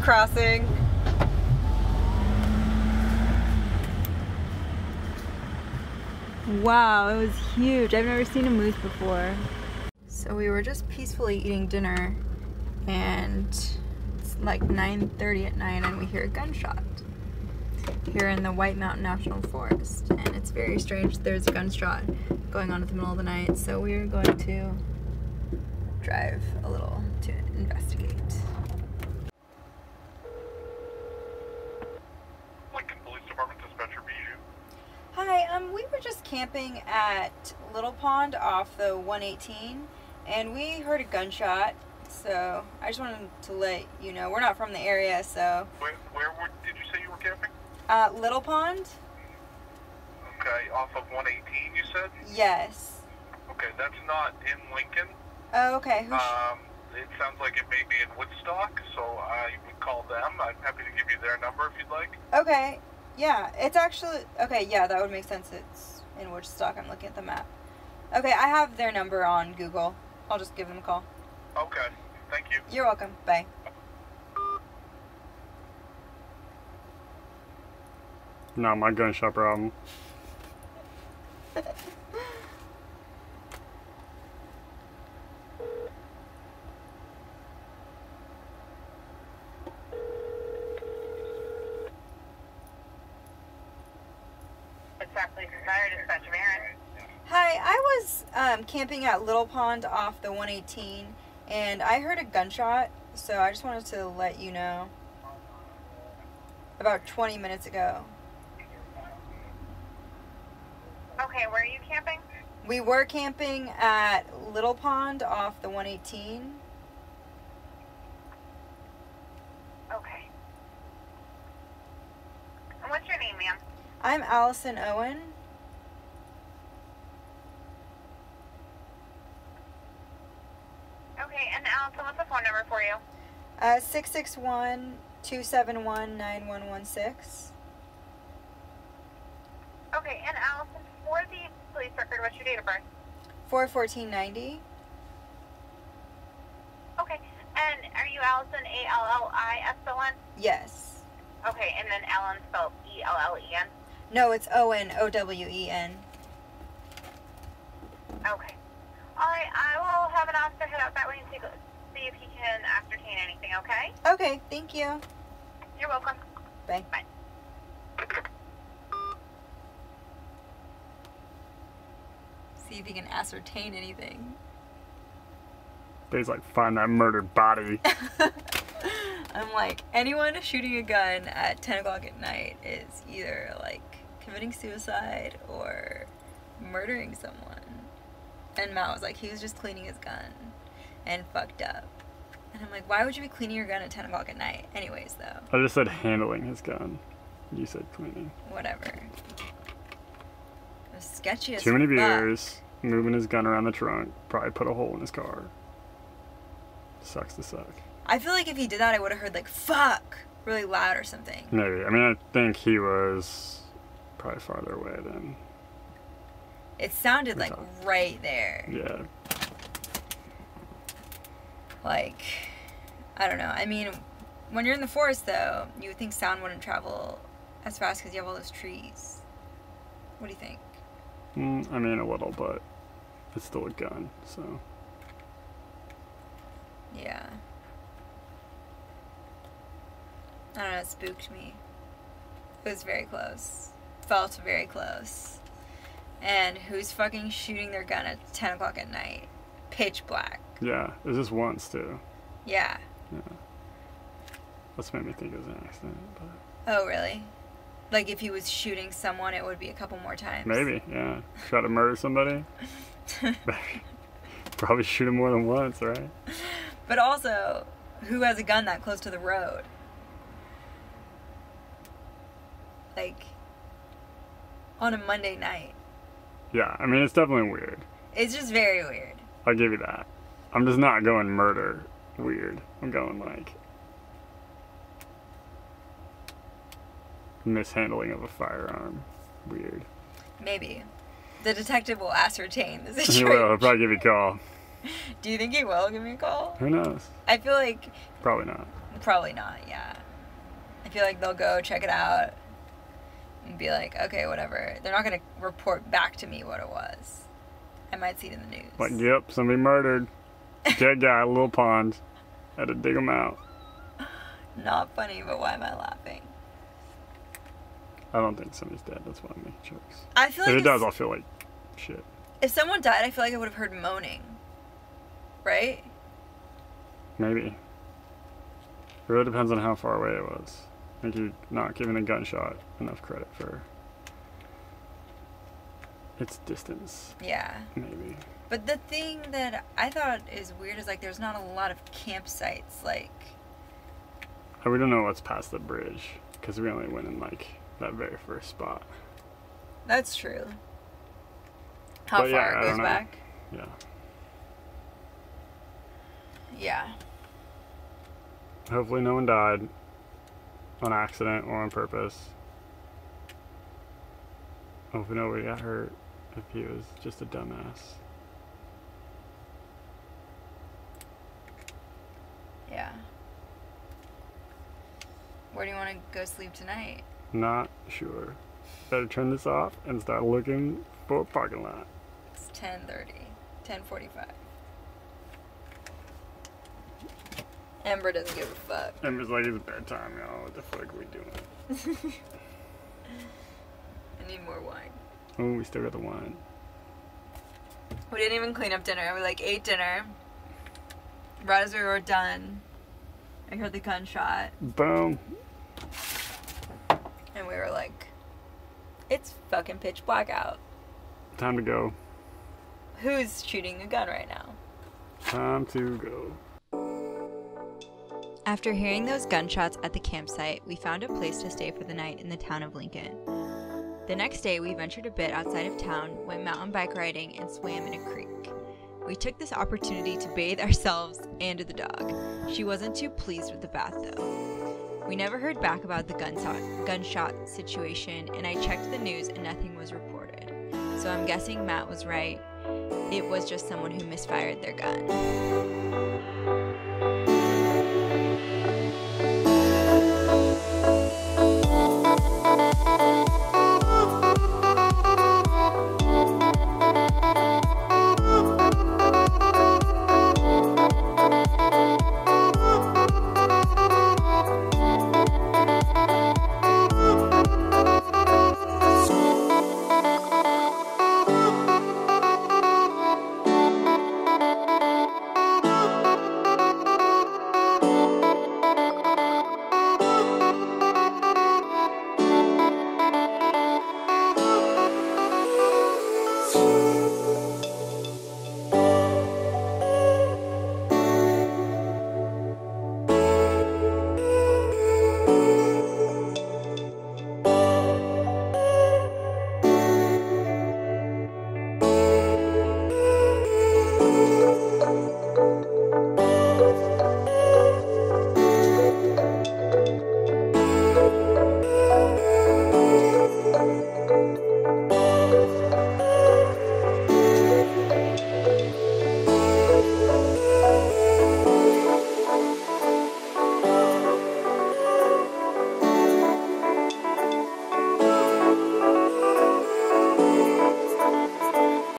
crossing. Wow, it was huge. I've never seen a moose before. So we were just peacefully eating dinner and it's like 9:30 at night and we hear a gunshot here in the White Mountain National Forest, and it's very strange. There's a gunshot going on at the middle of the night, so we're going to drive a little to investigate. Lincoln Police Department Dispatcher Bijou. Hi, we were just camping at Little Pond off the 118 and we heard a gunshot, so I just wanted to let you know. We're not from the area, so... Where did you say you were camping? Little Pond. Okay, off of 118 you said? Yes. Okay, that's not in Lincoln. Oh, okay. It sounds like it may be in Woodstock, so I would call them. I'm happy to give you their number if you'd like. Okay, yeah, it's actually, okay, yeah, that would make sense. It's in Woodstock, I'm looking at the map. Okay, I have their number on Google. I'll just give them a call. Okay, thank you. You're welcome, bye. Not my gunshot problem. Hi, I was camping at Little Pond off the 118 and I heard a gunshot, so I just wanted to let you know about 20 minutes ago. Okay, where are you camping? We were camping at Little Pond off the 118. Okay. And what's your name, ma'am? I'm Allison Owen. Okay, and Allison, what's the phone number for you? 661-271-9116. Okay, and Allison, for the police record, what's your date of birth? 4/14/90. Okay, and are you Allison, A-L-L-I-S-O-N? Yes. Okay, and then Ellen spelled E-L-L-E-N? No, it's Owen, O-W-E-N. Okay. All right, I will have an officer head out that way and see if he can ascertain anything, okay? Okay, thank you. You're welcome. Bye. Bye. See if he can ascertain anything. He's like, find that murdered body. I'm like, anyone shooting a gun at 10 o'clock at night is either like committing suicide or murdering someone. And Matt was like, he was just cleaning his gun and fucked up. And I'm like, why would you be cleaning your gun at 10 o'clock at night? Anyways, though. I just said handling his gun. You said cleaning. Whatever. It was sketchy as fuck. Too many beers, moving his gun around the trunk, probably put a hole in his car. Sucks to suck. I feel like if he did that, I would have heard, like, fuck, really loud or something. Maybe. I mean, I think he was probably farther away then. It sounded like right there. Yeah. Like, I don't know. I mean, when you're in the forest, though, you would think sound wouldn't travel as fast because you have all those trees. What do you think? I mean, a little, but it's still a gun, so. Yeah. I don't know, it spooked me. It was very close. Felt very close. And who's fucking shooting their gun at 10 o'clock at night? Pitch black. Yeah, it was just once, too. Yeah. Yeah. That's made me think it was an accident. But... Oh, really? Like, if he was shooting someone, it would be a couple more times? Maybe, yeah. Try to murder somebody? Probably shoot him more than once, right? But also, who has a gun that close to the road? Like, on a Monday night. Yeah, I mean, it's definitely weird. It's just very weird. I'll give you that. I'm just not going murder weird. I'm going, like, mishandling of a firearm weird. Maybe. The detective will ascertain the situation. He will. He'll probably give you a call. Do you think he will give me a call? Who knows? I feel like... Probably not. Probably not, yeah. I feel like they'll go check it out and be like, okay, whatever. They're not going to report back to me what it was. I might see it in the news. Like, yep, somebody murdered. Dead guy, Little Pond. Had to dig him out. Not funny, but why am I laughing? I don't think somebody's dead. That's why I make jokes. I feel like if it does, I'll feel like shit. If someone died, I feel like I would have heard moaning. Right? Maybe. It really depends on how far away it was. I think you're not giving a gunshot enough credit for its distance. Yeah. Maybe. But the thing that I thought is weird is, like, there's not a lot of campsites, like... We don't know what's past the bridge, because we only went in, like, that very first spot. That's true. How far it goes back? Yeah. Yeah. Hopefully no one died on accident or on purpose. Hopefully nobody got hurt if he was just a dumbass. Yeah. Where do you want to go sleep tonight? Not sure. Better turn this off and start looking for a parking lot. It's 10:30. 10:45. Ember doesn't give a fuck. Ember's like, it's bedtime, y'all. What the fuck are we doing? I need more wine. Oh, we still got the wine. We didn't even clean up dinner. We like ate dinner. Right as we were done, I heard the gunshot. Boom. And we were like, it's fucking pitch black out. Time to go. Who's shooting a gun right now? Time to go. After hearing those gunshots at the campsite, we found a place to stay for the night in the town of Lincoln. The next day, we ventured a bit outside of town, went mountain bike riding, and swam in a creek. We took this opportunity to bathe ourselves and the dog. She wasn't too pleased with the bath, though. We never heard back about the gunshot situation, and I checked the news and nothing was reported. So I'm guessing Matt was right. It was just someone who misfired their gun.